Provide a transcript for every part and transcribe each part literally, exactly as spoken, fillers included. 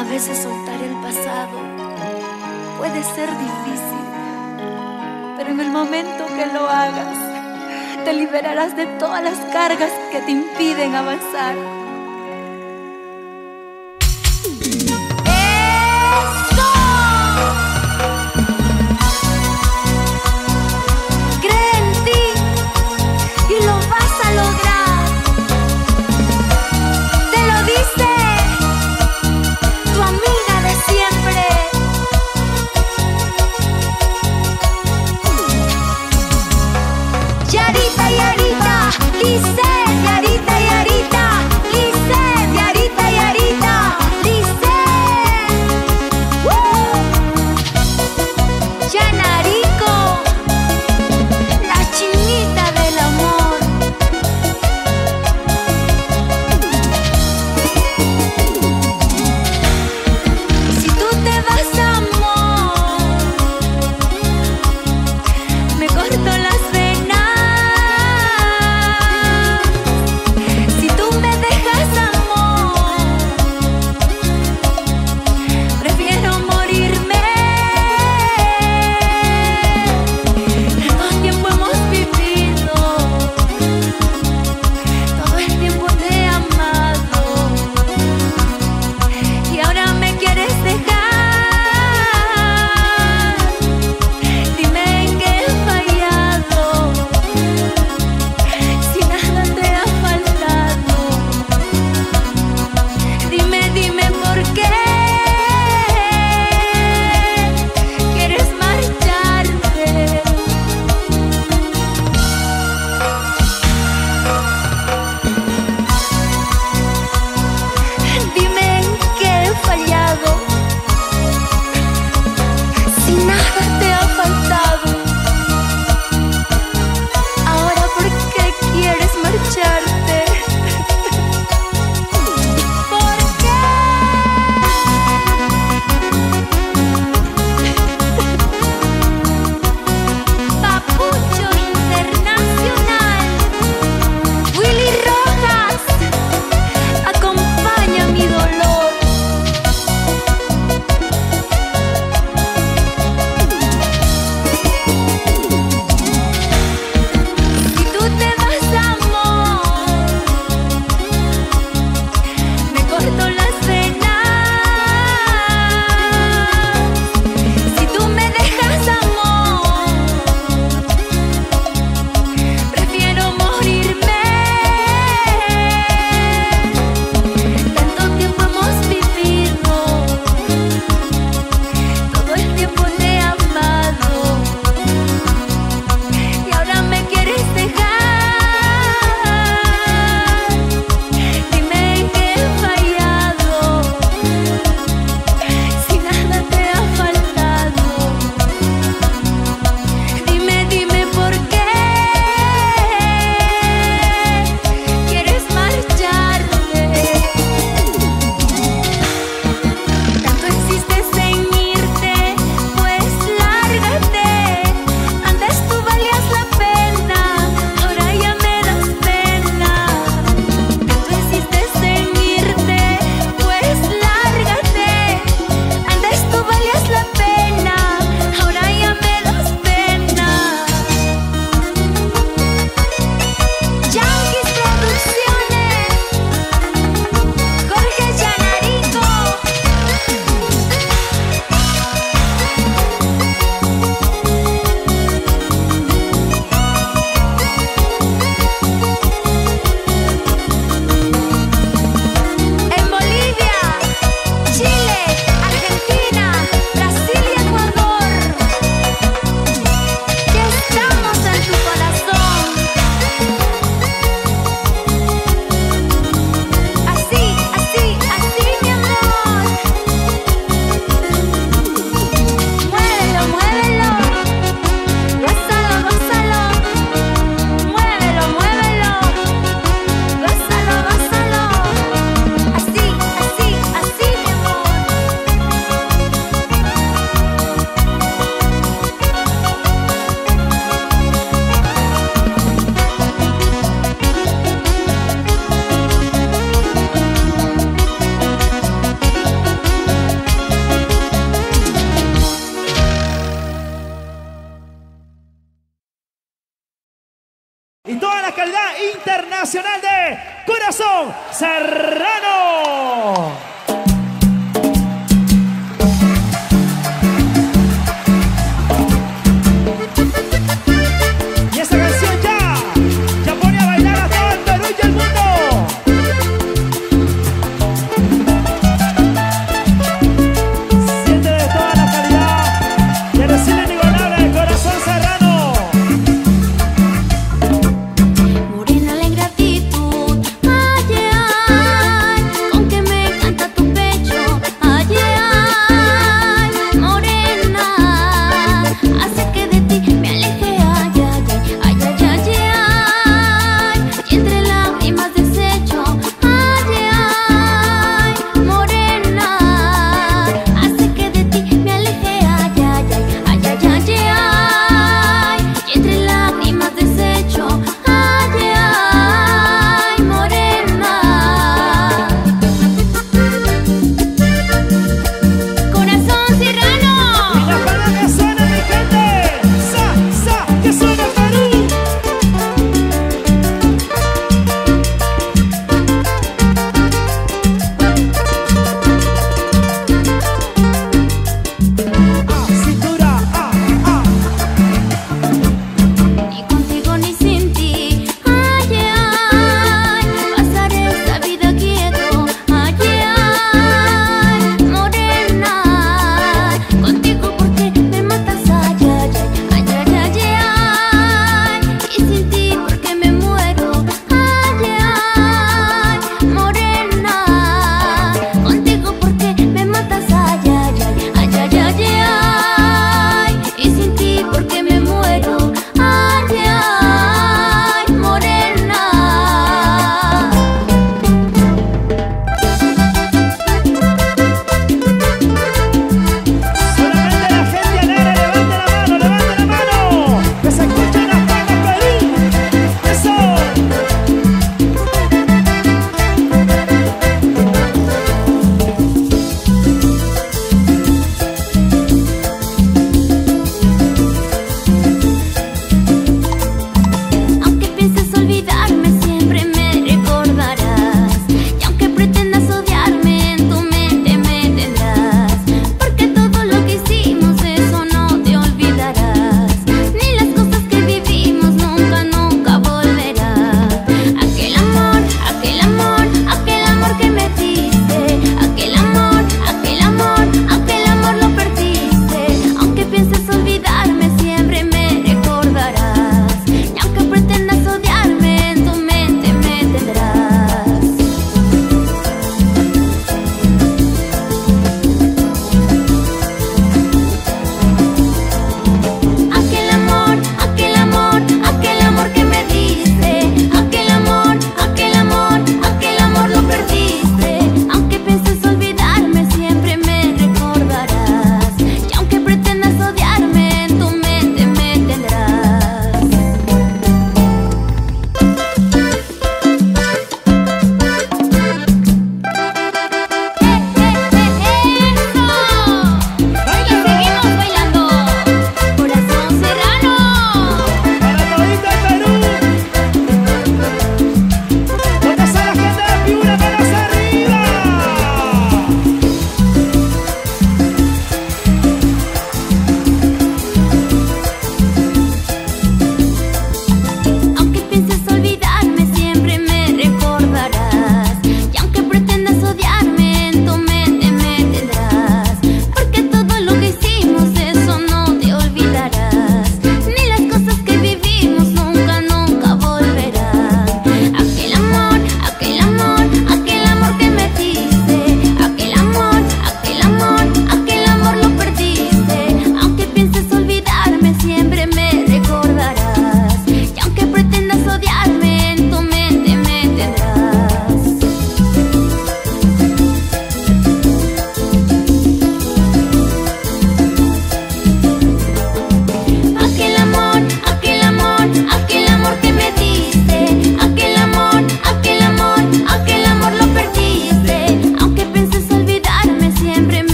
A veces soltar el pasado puede ser difícil, pero en el momento que lo hagas, te liberarás de todas las cargas que te impiden avanzar. Yarita, Yarita, Lisset, Yarita, Yarita, Lisset. hermano Serrano. Morena, la ingratitud ha llegado.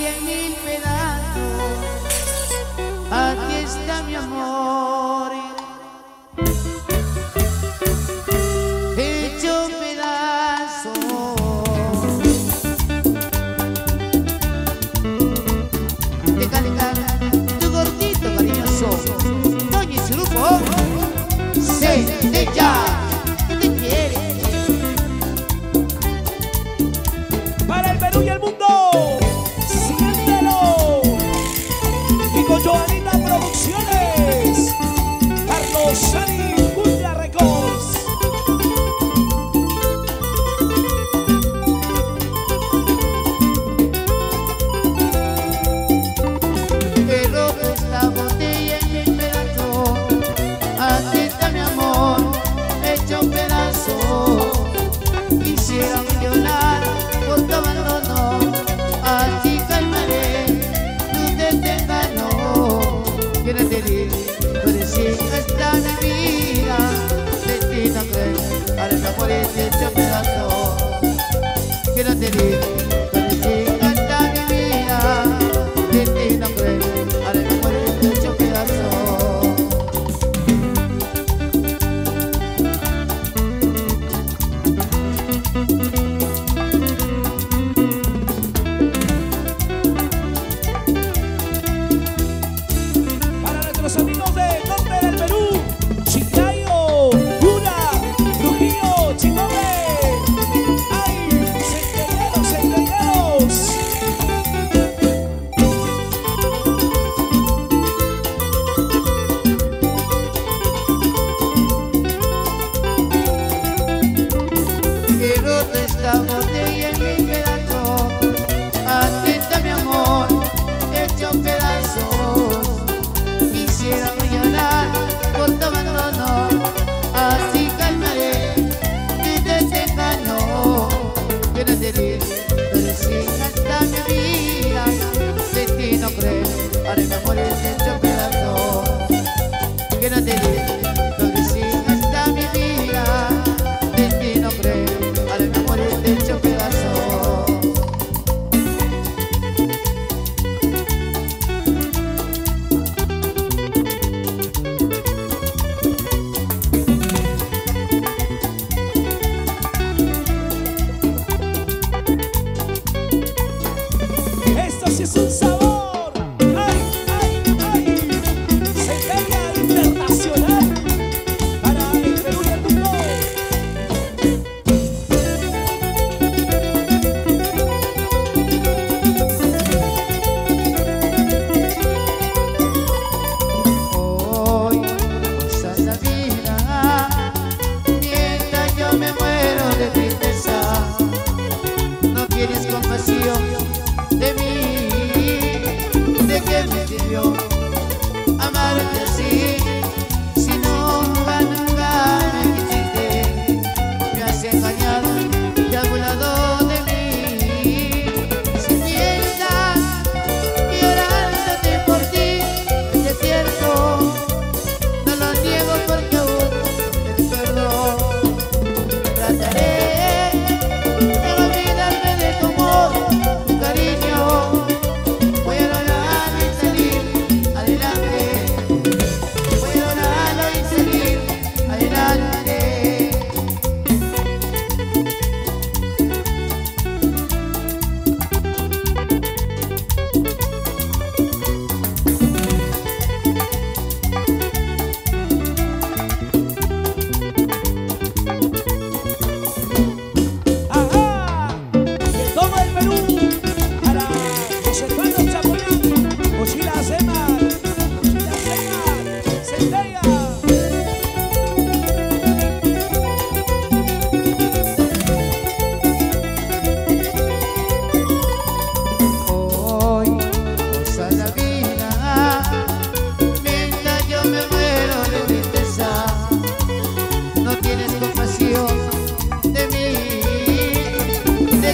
caía en mil pedazos. Aquí está mi amor, hecho pedazos. Te cantar tu gordito cariñoso, oye su grupo, se te ya. ¿De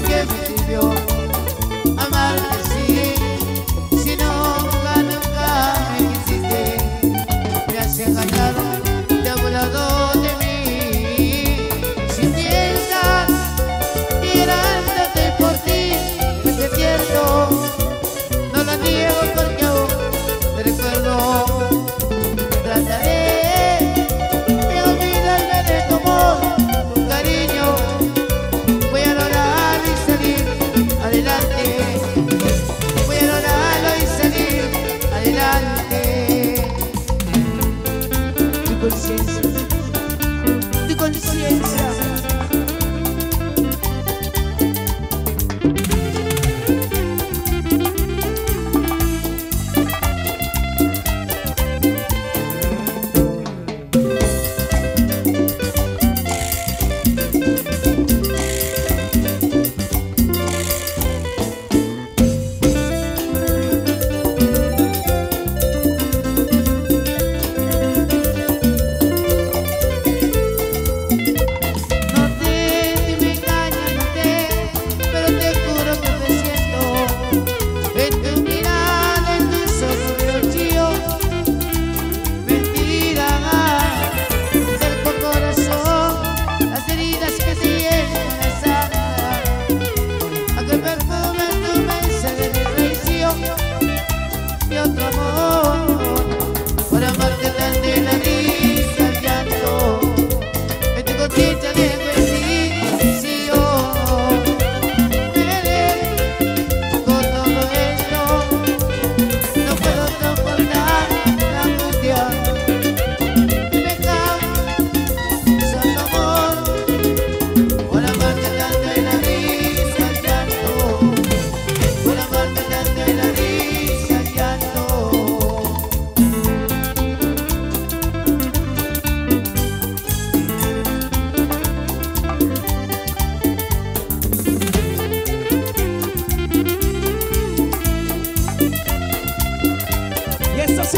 qué me sirvió amarte así?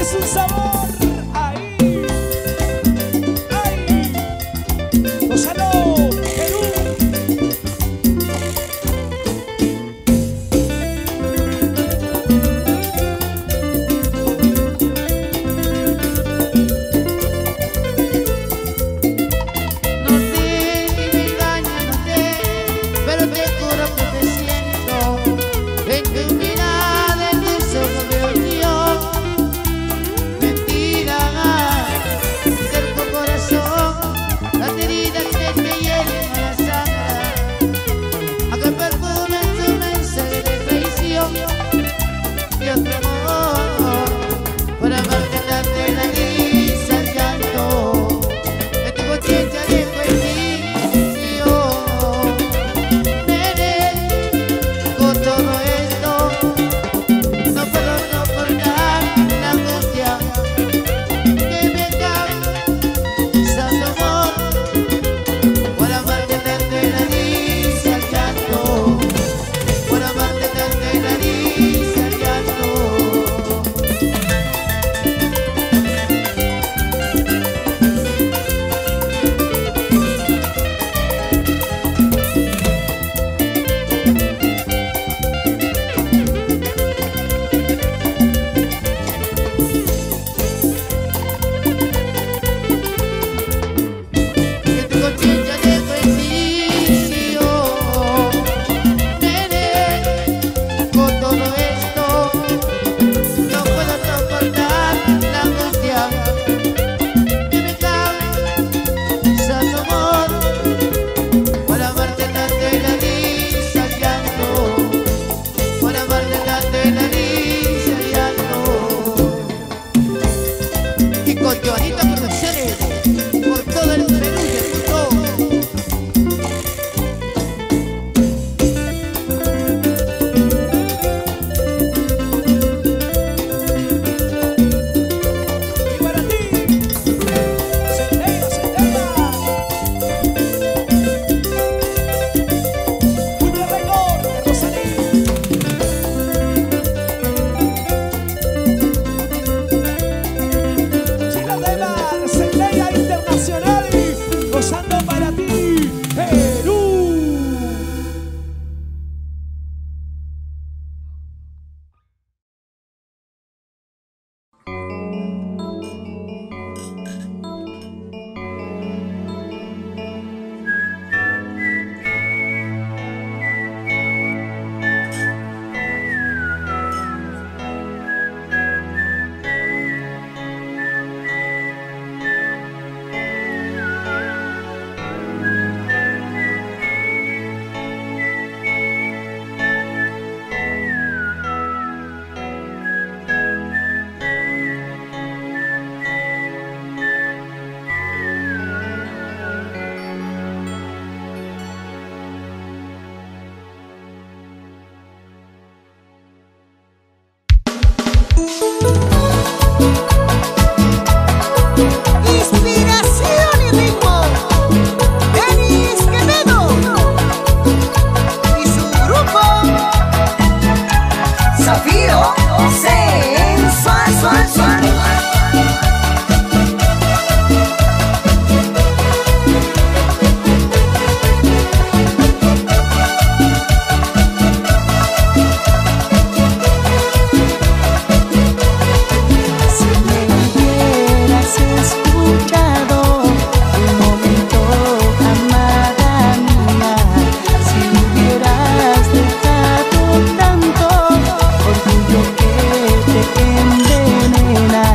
es un sabor. Ahí, ahí, Lozano, Perú. No sé si me engañas, no sé, pero te juro que te siento. En tu mirada, en tus ojos veo el mío. Mentira, cerco corazón, las heridas que me hieren a la sangre. Aquel perfume en tu mensaje de traición y otro amor, por abandonarte la risa al canto. Me tengo chicha de perdición. Merezco todo esto, no puedo soportar la angustia que me causa tu amor, por amarte tanto y la risa al canto, por amarte tanto y la risa al canto. Que tengo chicha de traición, merezco todo esto, no puedo soportar la angustia que me causa tu amor, por amarte tanto y la risa al llanto, por amarte tanto y la risa al llanto. Y con Joanita Producciones, por todo el Perú y el mundo. Y para ti, Centeno, Centeno, un record de Rosalía. Chicas de la Centella Internacional, gozando para ti, Perú. Inspiración y ritmo, Denis Quevedo y su grupo Zafiro Sensual, Sual, Sual. Si me hubieras escuchado un momento, amada mía, si me hubieras dejado tanto orgullo que te envenena,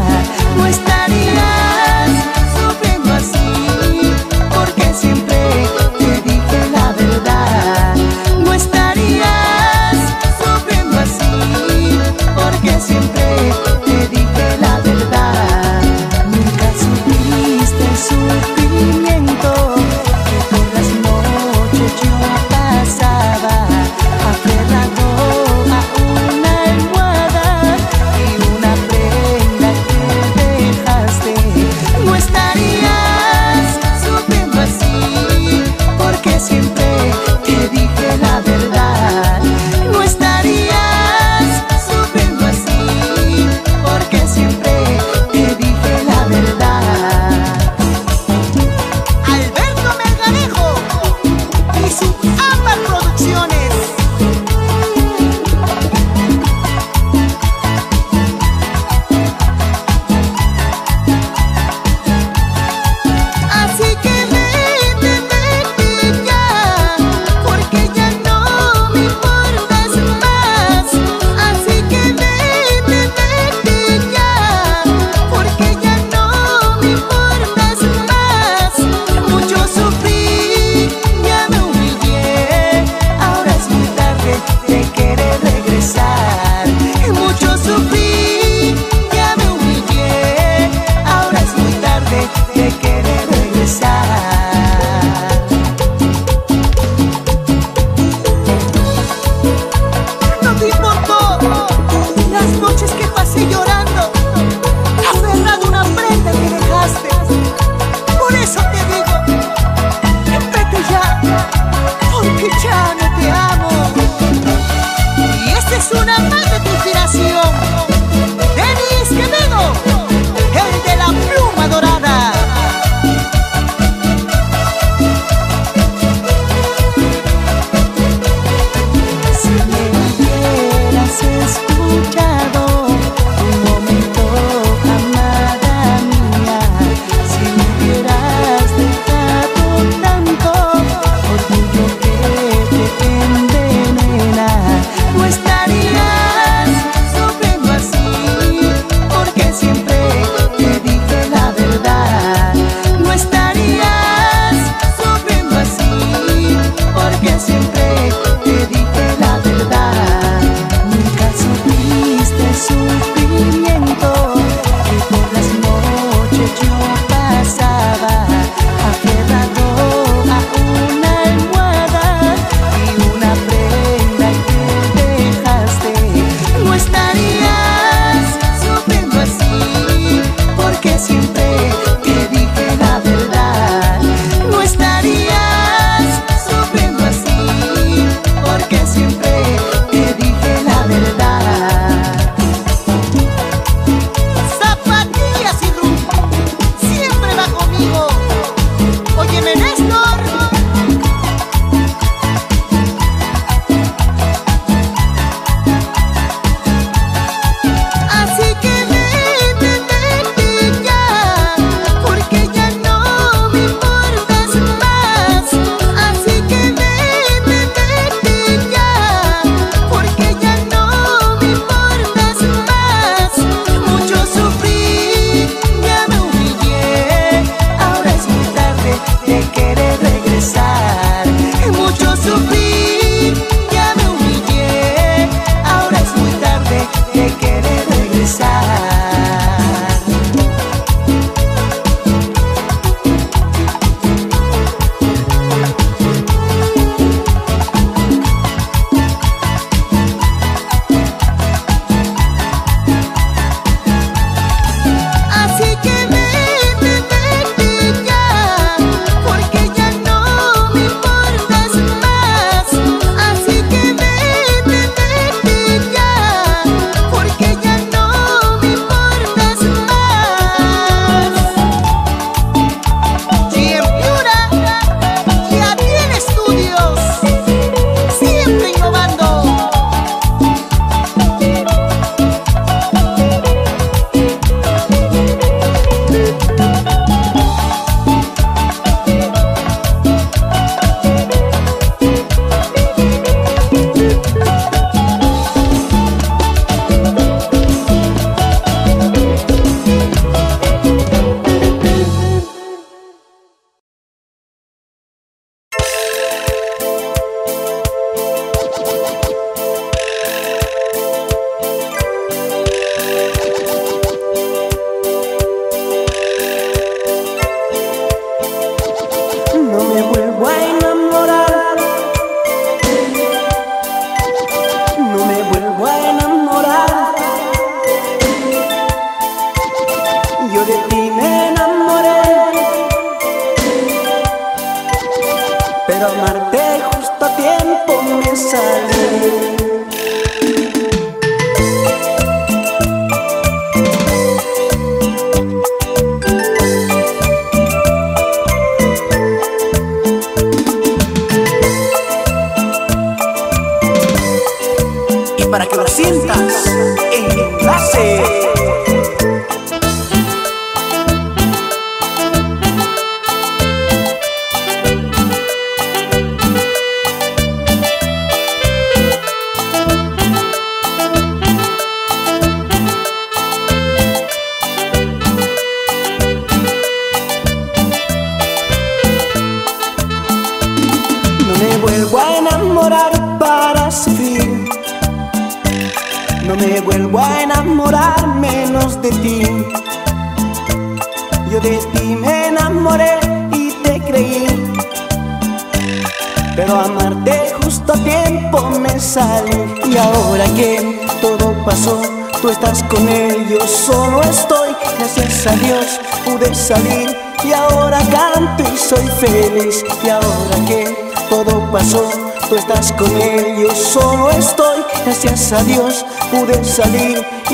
Gracias a Dios pude salir y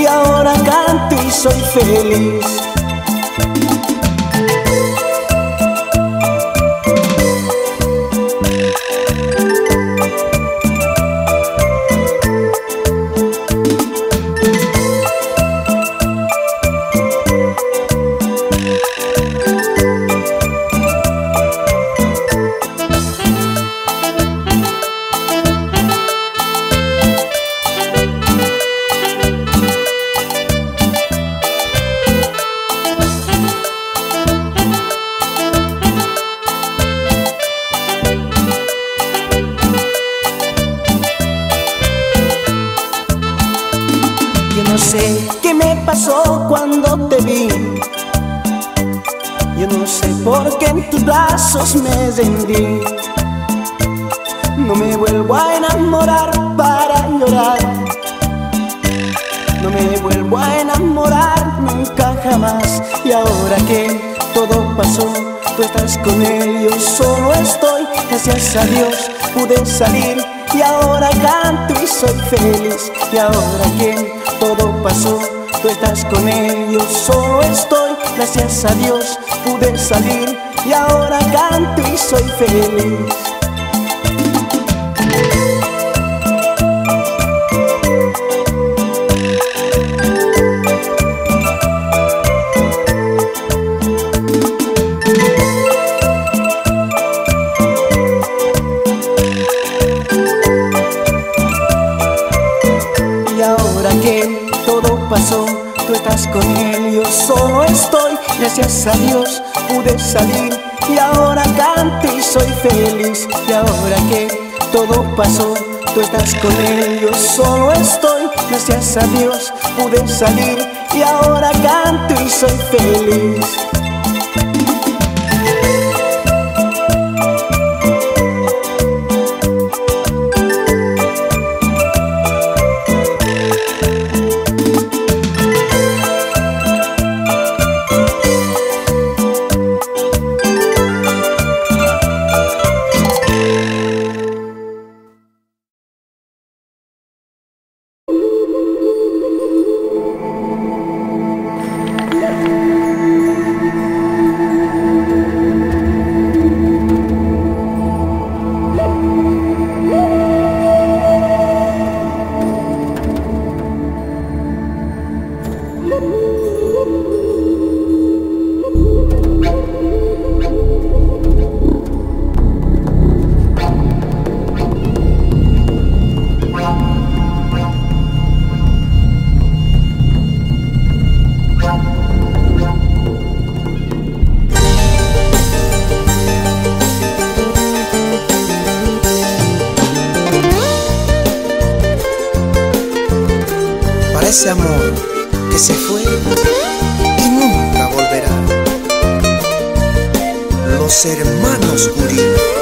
ahora canto y soy feliz. sé qué me pasó cuando te vi. Yo no sé por qué en tus brazos me rendí. No me vuelvo a enamorar para llorar. No me vuelvo a enamorar nunca jamás. Y ahora que todo pasó, tú estás con él, yo solo estoy. Gracias a Dios pude salir y ahora canto y soy feliz. Y ahora que todo pasó, tú estás con él, yo solo estoy. Gracias a Dios pude salir y ahora canto y soy feliz. Tú estás con él, yo solo estoy. Gracias a Dios pude salir y ahora canto y soy feliz. Y ahora que todo pasó, tú estás con él, yo solo estoy. Gracias a Dios pude salir y ahora canto y soy feliz. Ese amor que se fue y nunca volverá. Los hermanos Guridi. Música.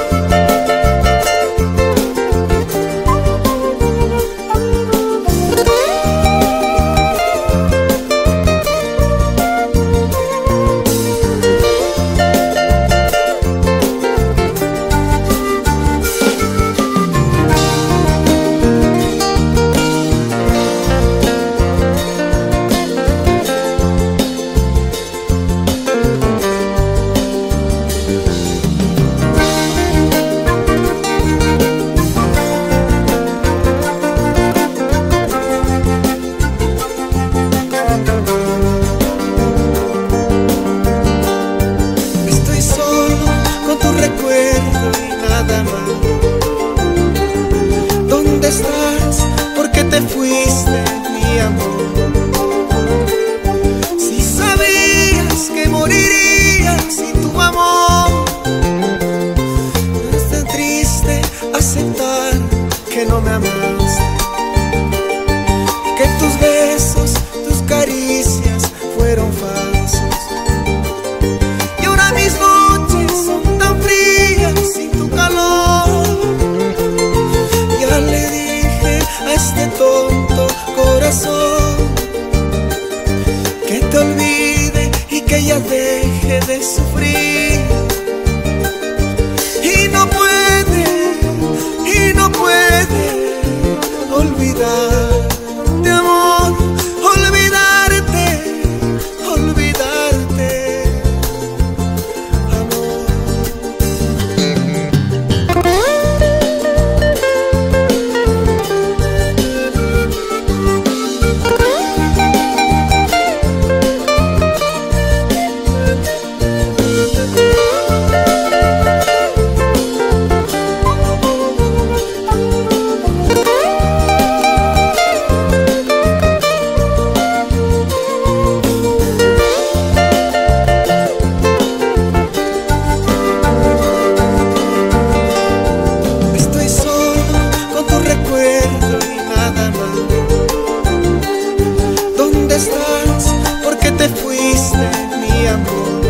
estás? ¿Por qué te fuiste, mi amor?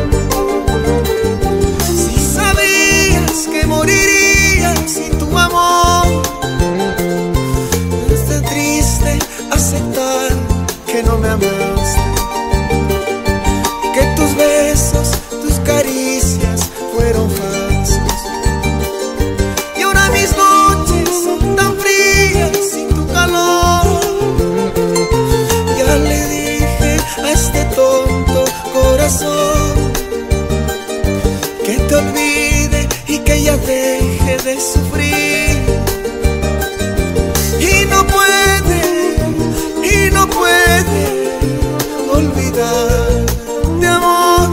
Si sabías que morirías sin tu amor, es de triste aceptar que no me amaste, y que tus besos, tus caricias fueron falsos. Y ahora mis noches son tan frías sin tu calor. Ya le dije a este tonto corazón que te olvide y que ya deje de sufrir. Y no puede, y no puede olvidar. Olvidar,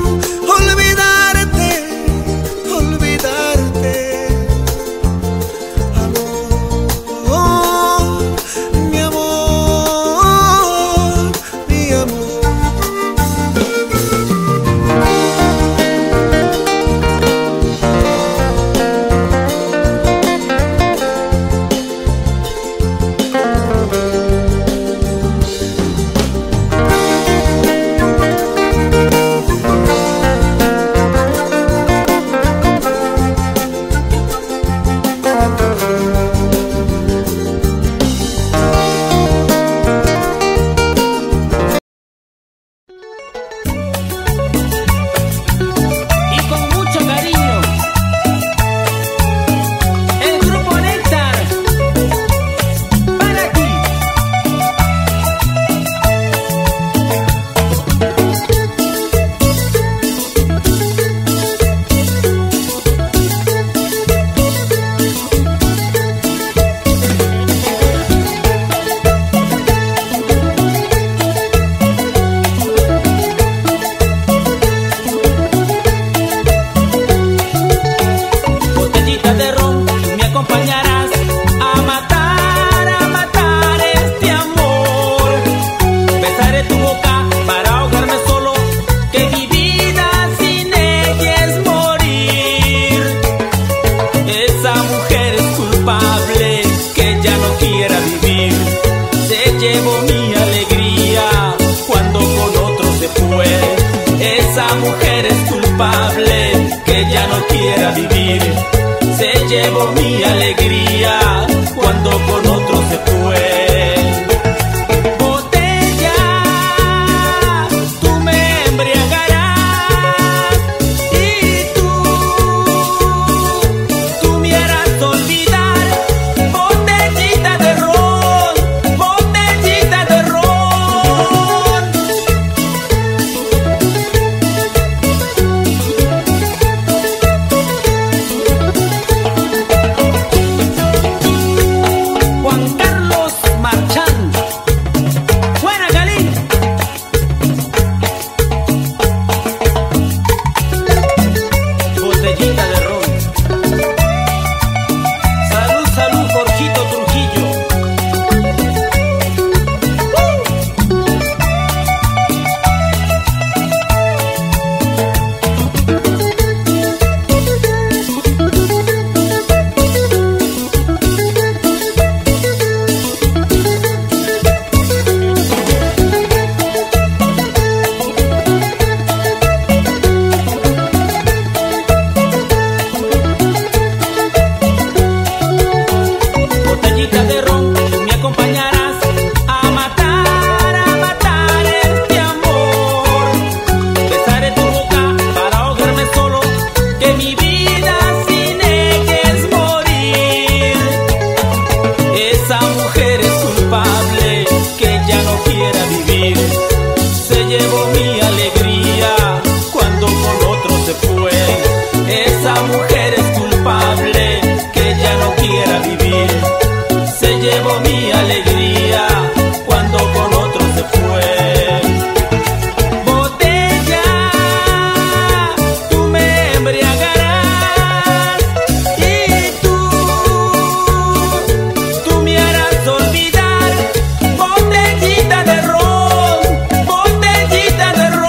botellita de ron, botellita de ron.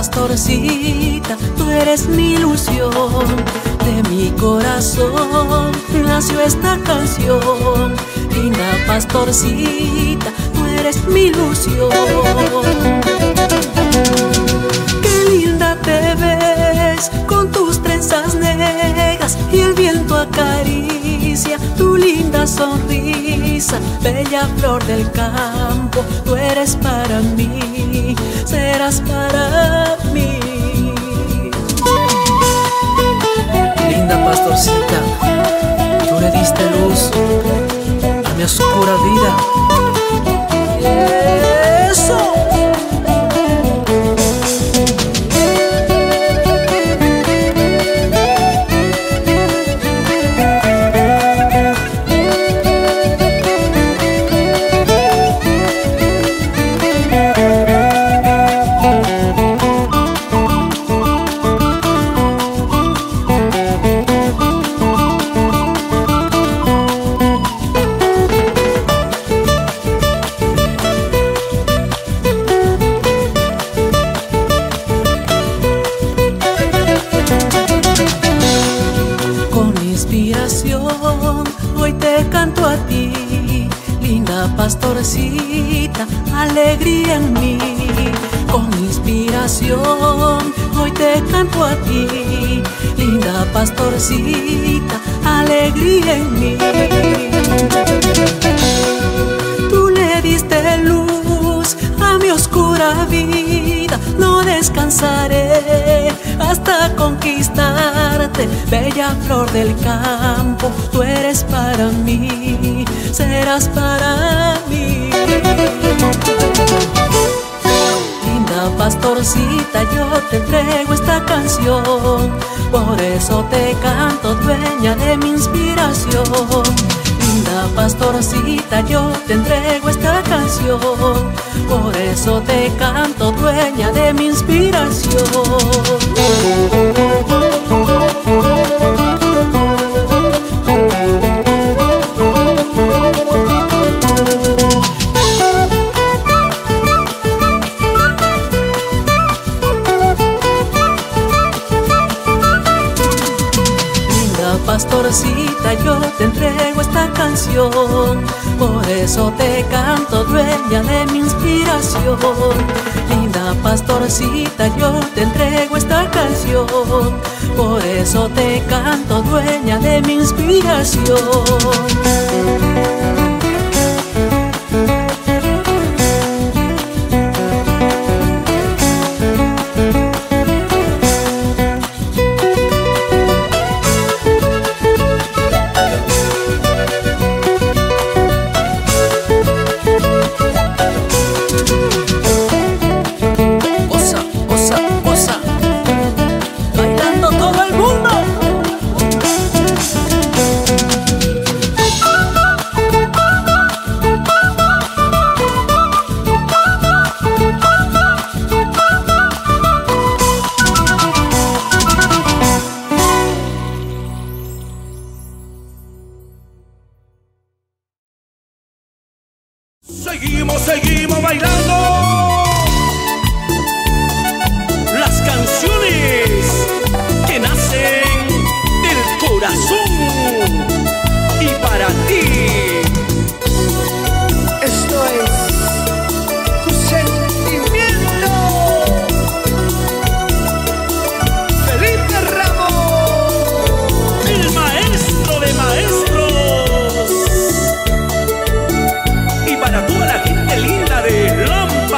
pastorcita, tú eres mi ilusión. De mi corazón nació esta canción. Linda pastorcita, tú eres mi ilusión. Qué linda te ves con tus trenzas negras, y el viento acaricia tu linda sonrisa. Bella flor del campo, tú eres para mí, serás para mí. Linda pastorcita, tú le diste luz a mi oscura vida. ¡Eso! Hoy te canto a ti, linda pastorcita, alegría en mí. Con inspiración, hoy te canto a ti, linda pastorcita, alegría en mí. Tú le diste luz a mi oscura vida, no descansaré hasta conquistarte. Bella flor del campo, tú eres para mí, serás para mí. Linda pastorcita, yo te entrego esta canción, por eso te canto, dueña de mi inspiración. Linda pastorcita, yo te entrego esta canción, por eso te canto, dueña de mi inspiración. Pastorcita, yo te entrego esta canción, por eso te canto, dueña de mi inspiración. Linda pastorcita, yo te entrego esta canción, por eso te canto, dueña de mi inspiración. Seguimos, seguimos bailando las canciones que nacen del corazón y para ti. Esto es tu sentimiento. Felipe Ramos, el maestro de maestros. Para toda la gente linda de Lom.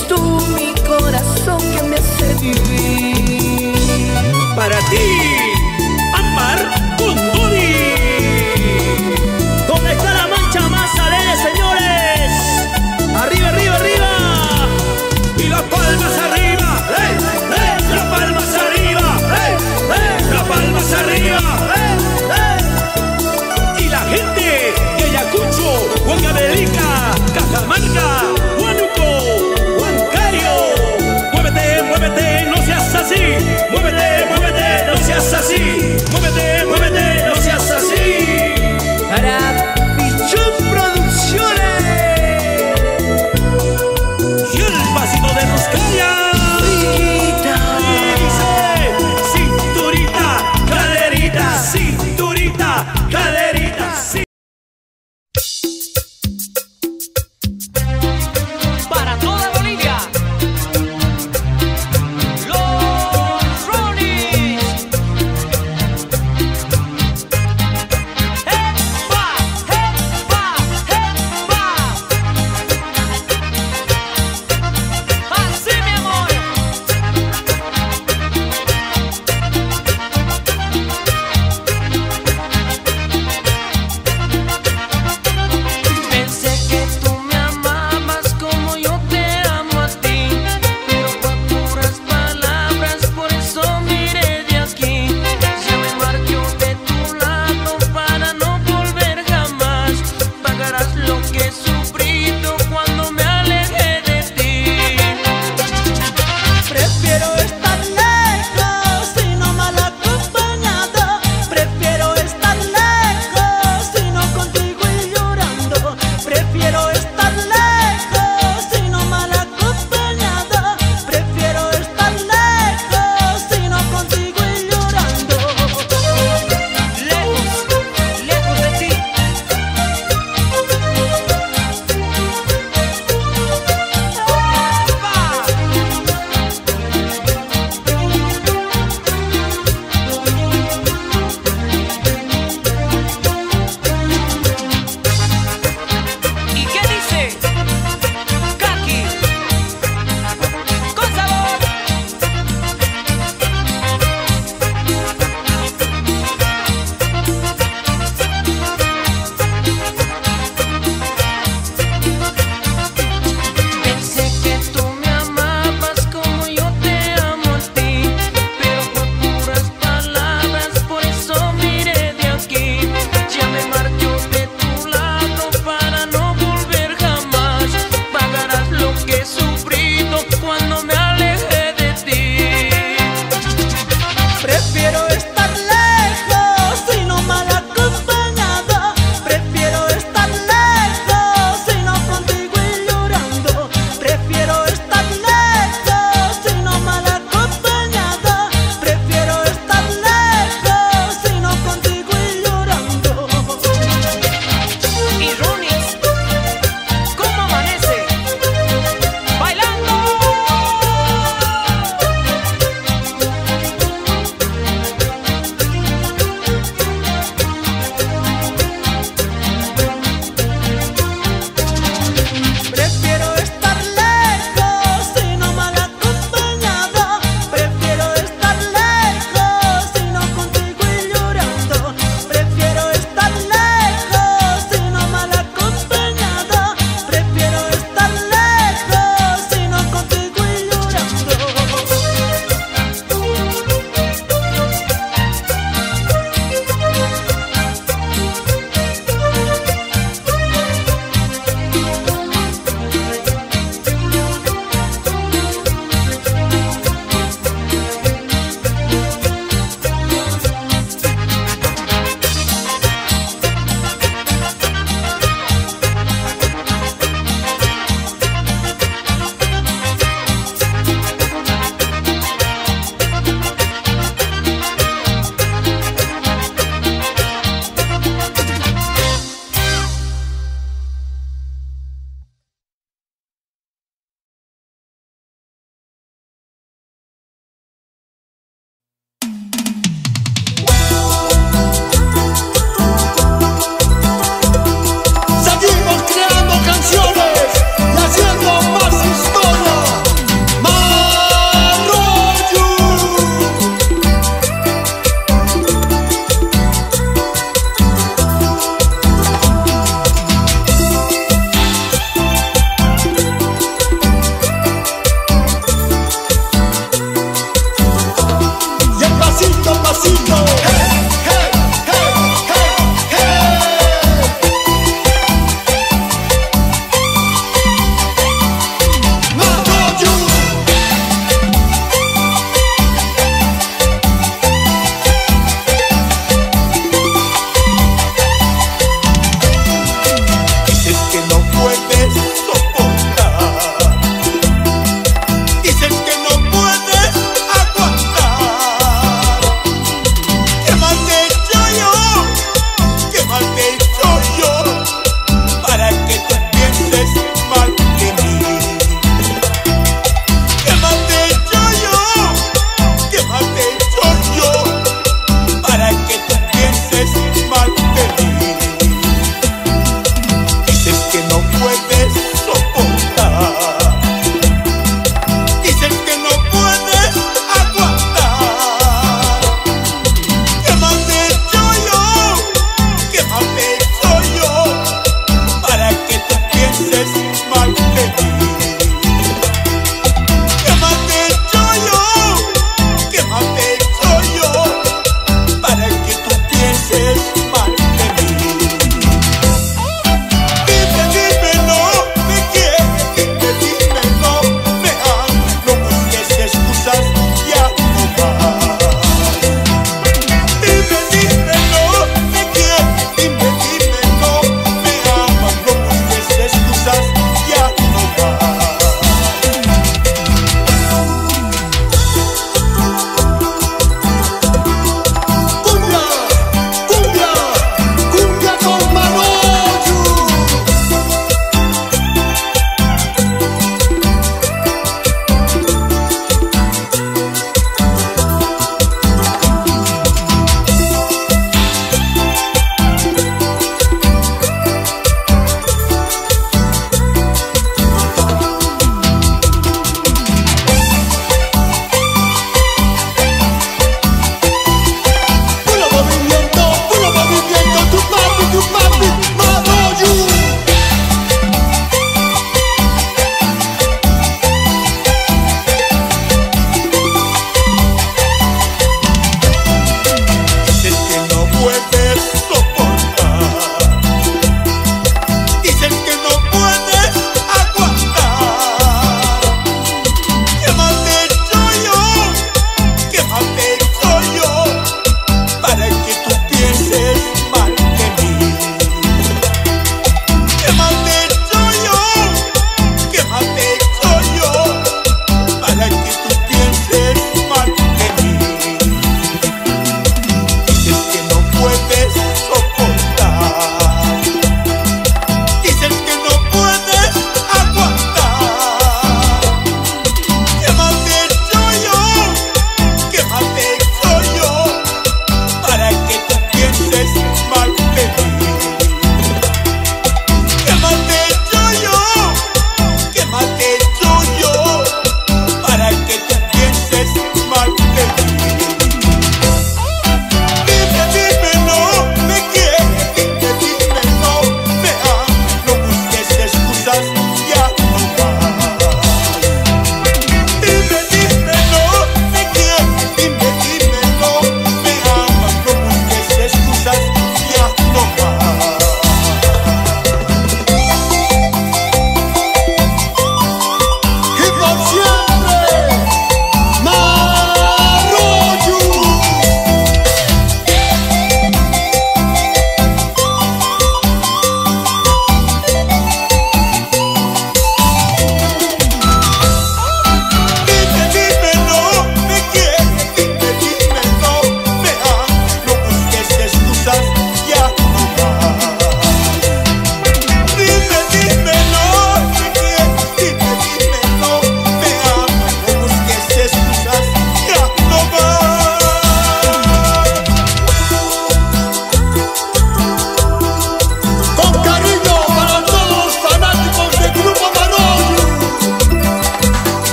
eres tú mi corazón que me hace vivir. Para ti, Ámbar Guridi. ¿Dónde está la mancha más alegre, señores? Arriba, arriba, arriba. Y las palmas arriba, eh, eh, las palmas arriba, eh, eh, las palmas arriba, eh, eh. Y la gente de Ayacucho, Huancavelica, Cajamarca, Huánuco, Huancario. Muévete, muévete, no seas así. Muévete, muévete, no seas así. Muévete, muévete, no seas así. Para Pichón Producciones y el pasito de Roscaya. Chiquita, dice, cinturita, caderita, cinturita, caderita, sí. Para toda Bolivia, los Ronis. ¡Epa! ¡Epa! ¡Epa! Así, mi amor.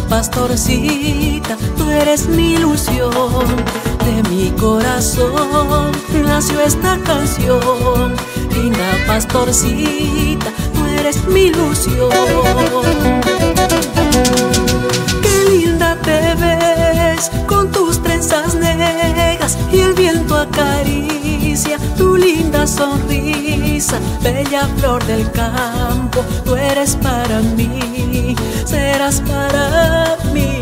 linda pastorcita, tú eres mi ilusión. De mi corazón nació esta canción. Linda pastorcita, tú eres mi ilusión. Qué linda te ves con tus trenzas negras, y el viento acaricia tu linda sonrisa. Bella flor del campo, tú eres para mí, serás para mí.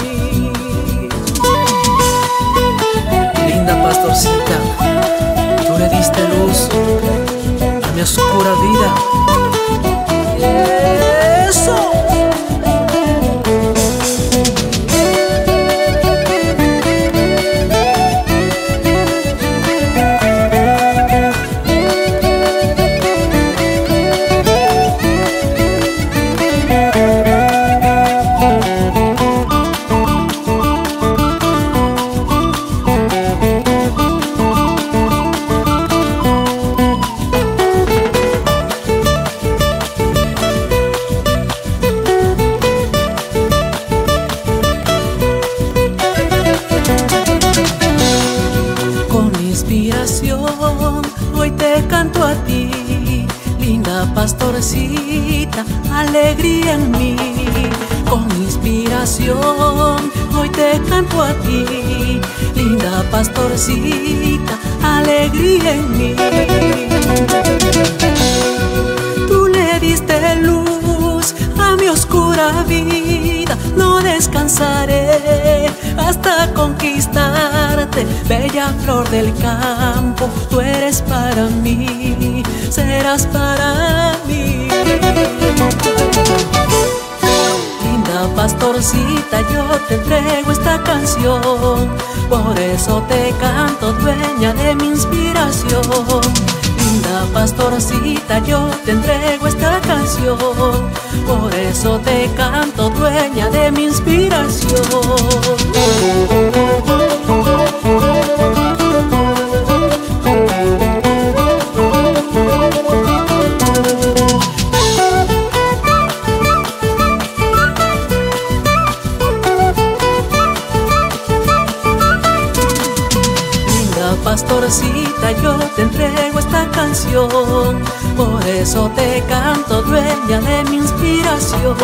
Linda pastorcita, tú le diste luz a mi oscura vida. ¡Eso! Hoy te canto a ti, linda pastorcita, alegría en mí. Con inspiración, hoy te canto a ti, linda pastorcita, alegría en mí. Tú le diste luz a mi oscura vida, no descansaré hasta conquistarte. Bella flor del campo, tú eres para mí, serás para mí. Linda pastorcita, yo te entrego esta canción, por eso te canto, dueña de mi inspiración. Linda pastorcita, yo te entrego esta canción, por eso te canto, dueña de mi inspiración. Pastorcita, yo te entrego esta canción, por eso te canto, dueña de mi inspiración.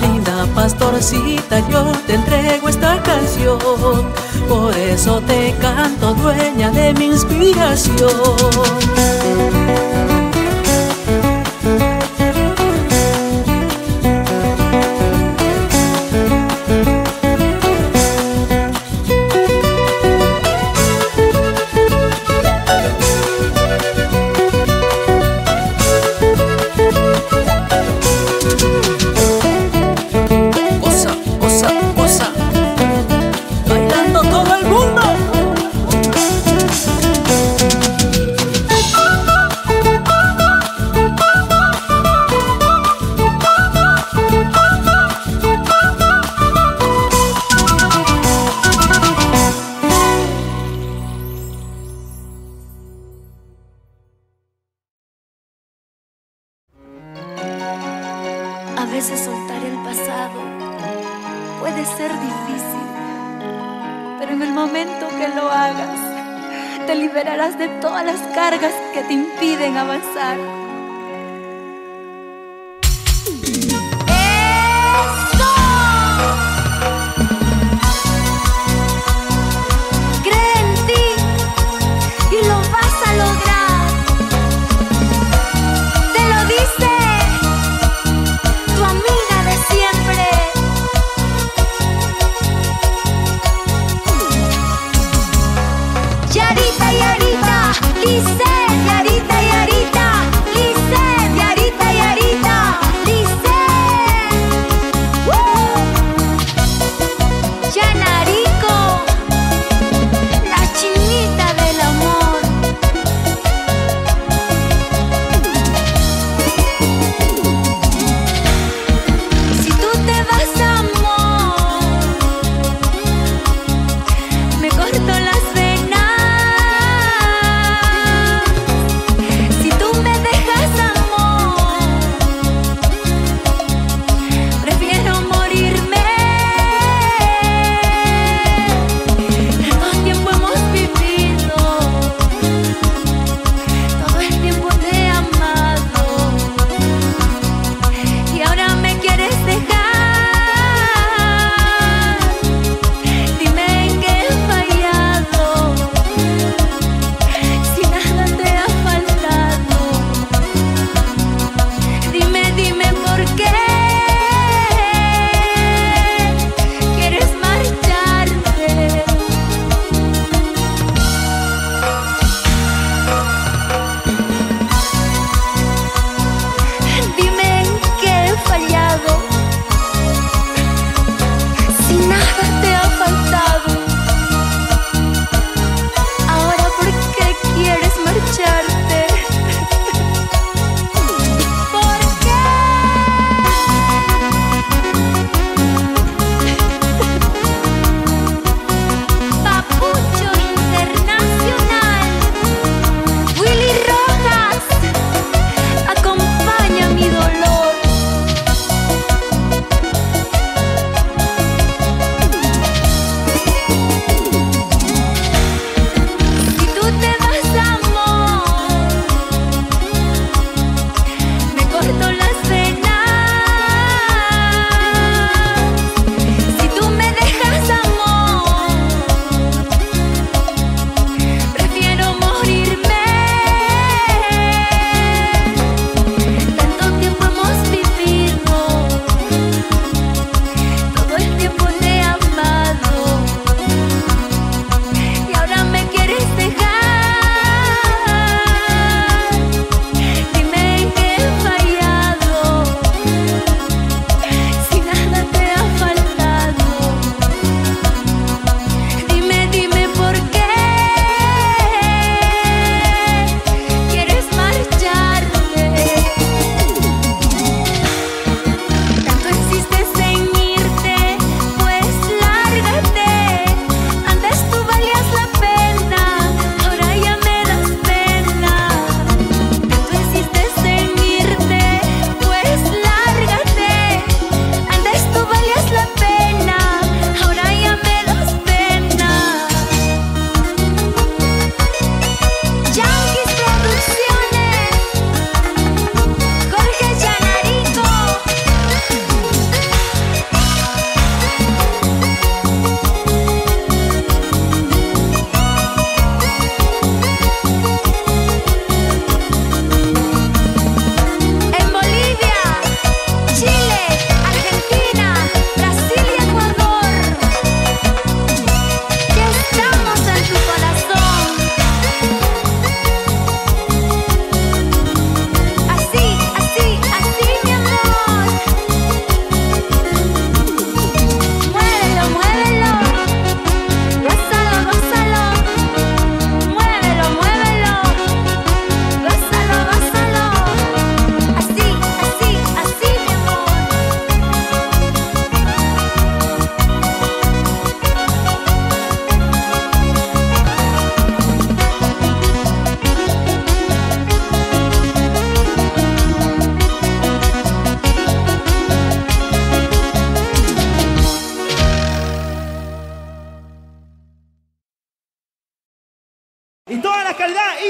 Linda pastorcita, yo te entrego esta canción, por eso te canto, dueña de mi inspiración.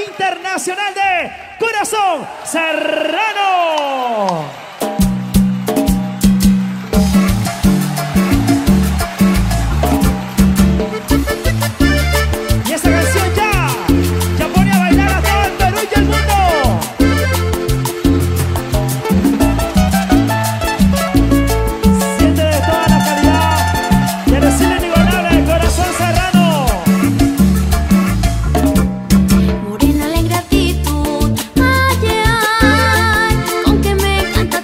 Internacional de Corazón Serrano. Morena, alegra actitud, ay, ay, aunque me encanta.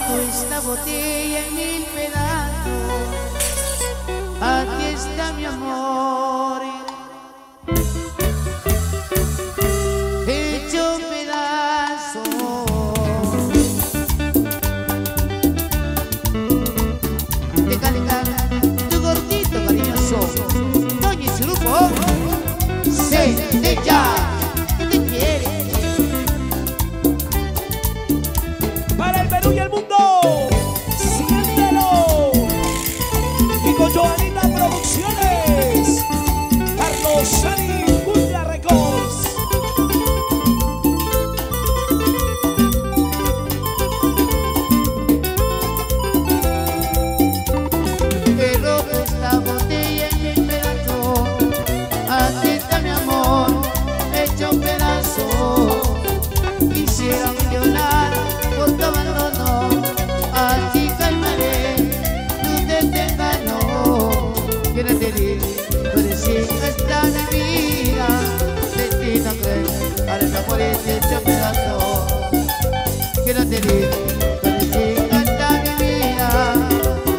roto esta botella en mil pedazos. Aquí está mi amor hecho pedazos. Te canta tu gordito cariñoso, oye ese grupo, se te ya.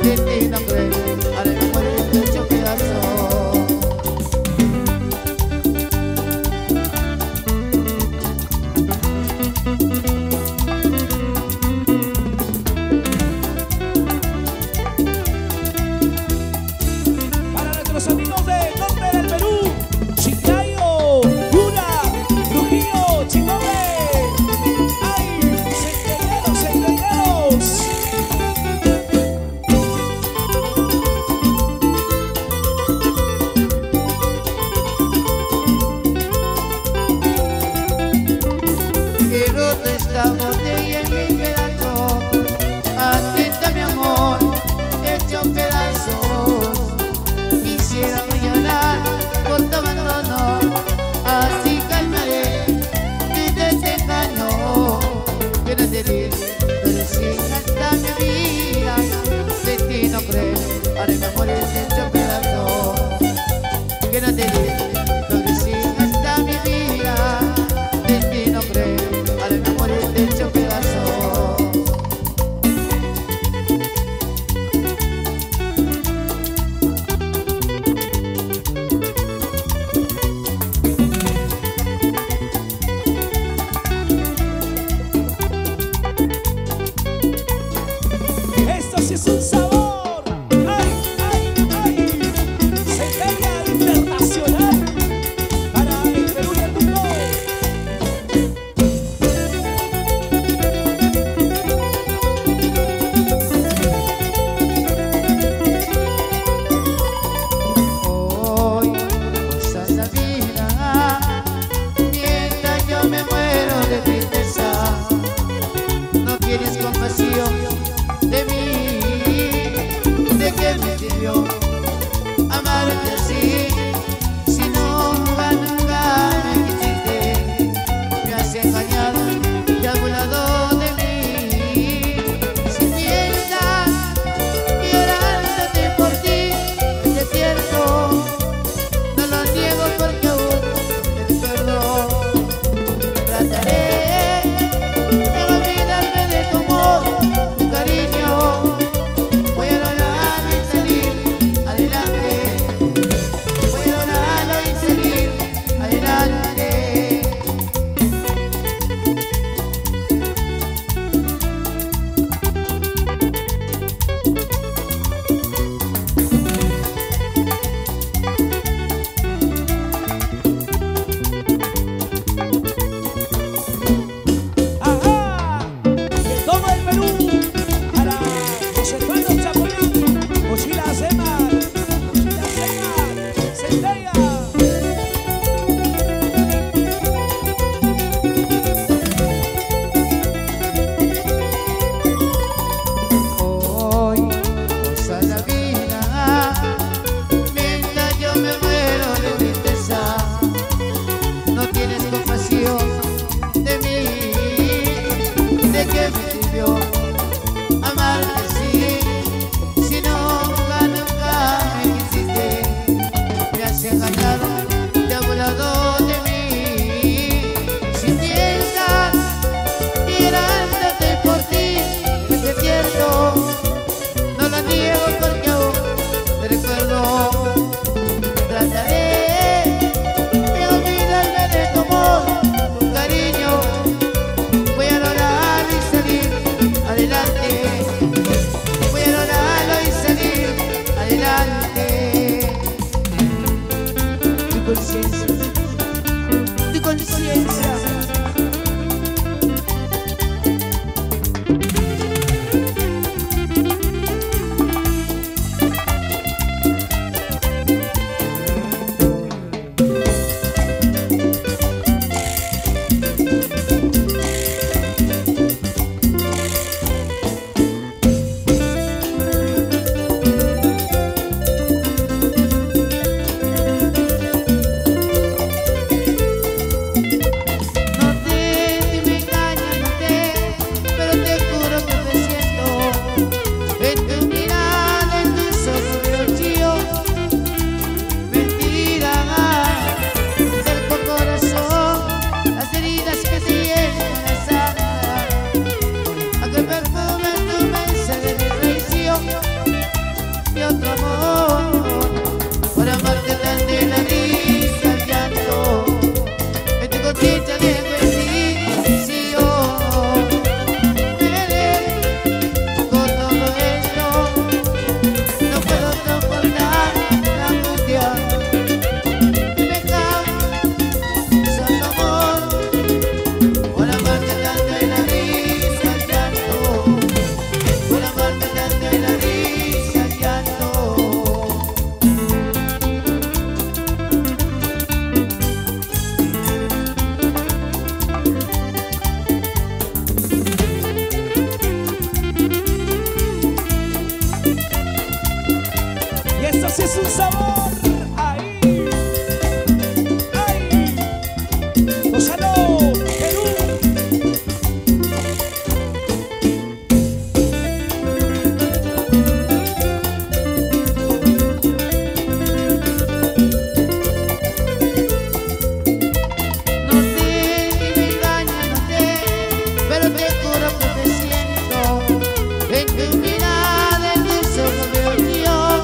Destino cruel, al amor hecho pedazos. de conciencia. Es un sabor, ahí, ahí, Lozano, Perú. No sé si me engañas, no sé, pero te juro que te siento. Ven que mirada en tus ojos de odio.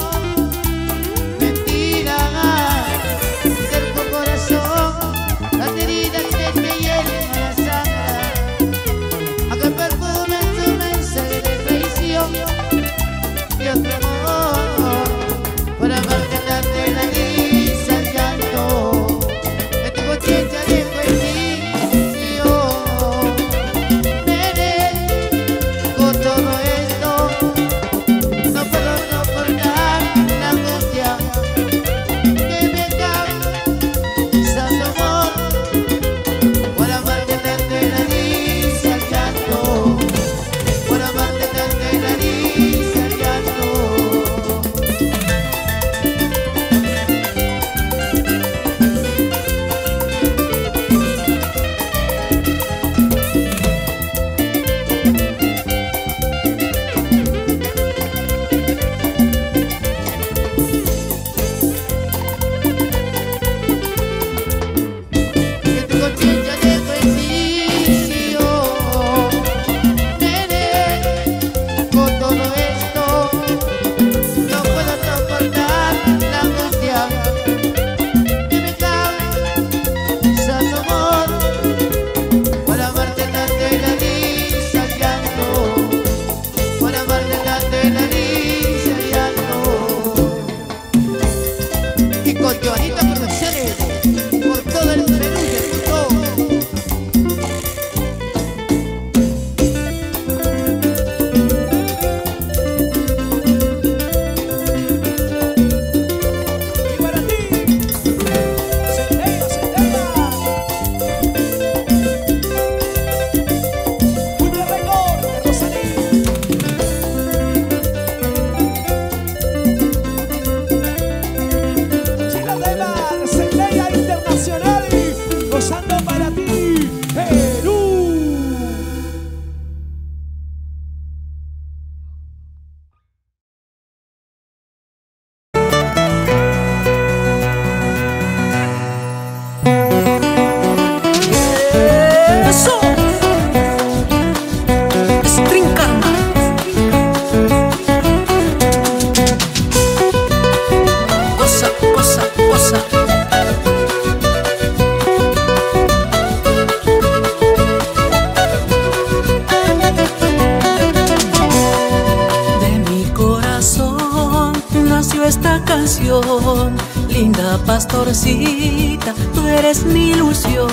linda pastorcita, tú eres mi ilusión.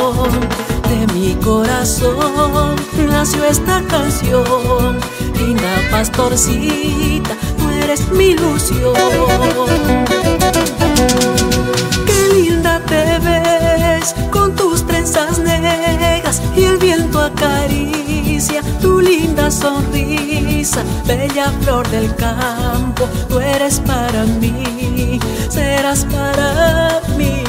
De mi corazón nació esta canción. Linda pastorcita, tú eres mi ilusión. Qué linda te ves con tus trenzas negras, y el viento acaricia tu linda sonrisa. Bella flor del campo, tú eres para mí, serás para mí.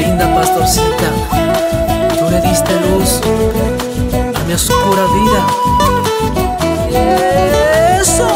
Linda pastorcita, tú le diste luz a mi oscura vida. ¡Eso!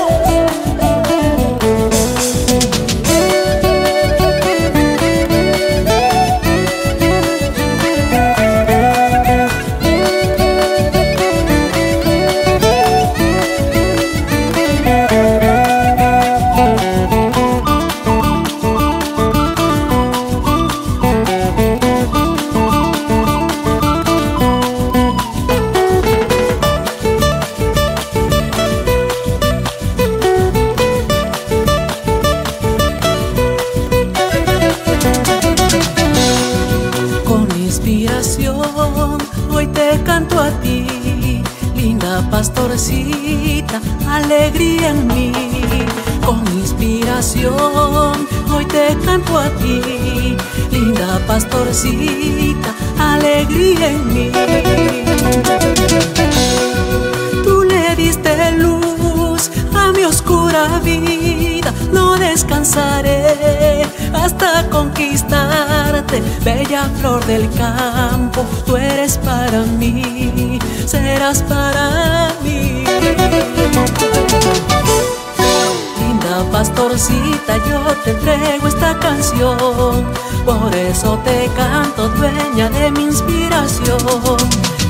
Hoy te canto a ti, linda pastorcita, alegría en mí. Con inspiración, hoy te canto a ti, linda pastorcita, alegría en mí. Tú le diste luz a mi oscura vida, no descansaré hasta conquistarte. Bella flor del campo, tú eres para mí, serás para mí. Linda pastorcita, yo te entrego esta canción, por eso te canto, dueña de mi inspiración.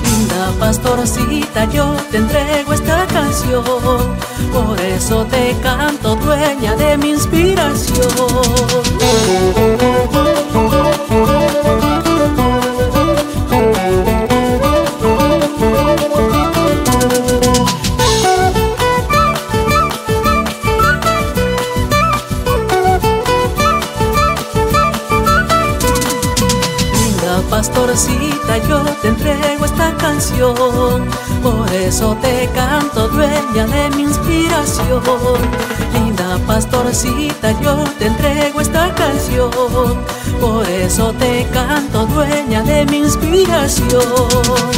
Linda pastorcita, yo te entrego esta canción, por eso te canto, dueña de mi inspiración. Pastorcita, yo te entrego esta canción, por eso te canto, dueña de mi inspiración. Linda pastorcita, yo te entrego esta canción, por eso te canto, dueña de mi inspiración.